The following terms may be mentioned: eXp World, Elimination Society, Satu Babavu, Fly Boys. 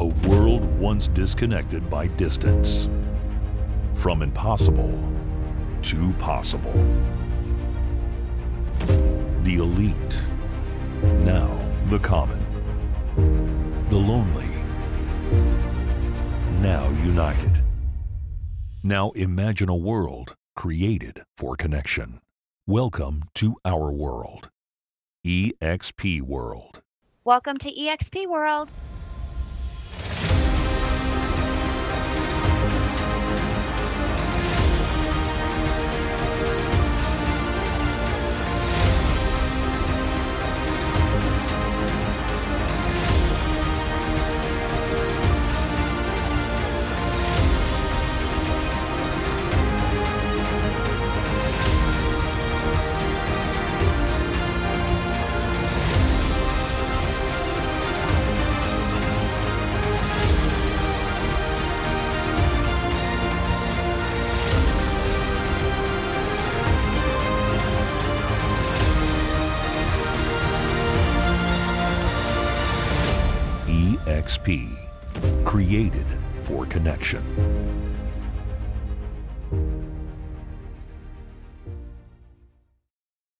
a world once disconnected by distance. From impossible to possible. The elite, now the common. The lonely, now united. Now imagine a world created for connection. Welcome to our world, eXp World. Welcome to eXp World. eXp, created for connection.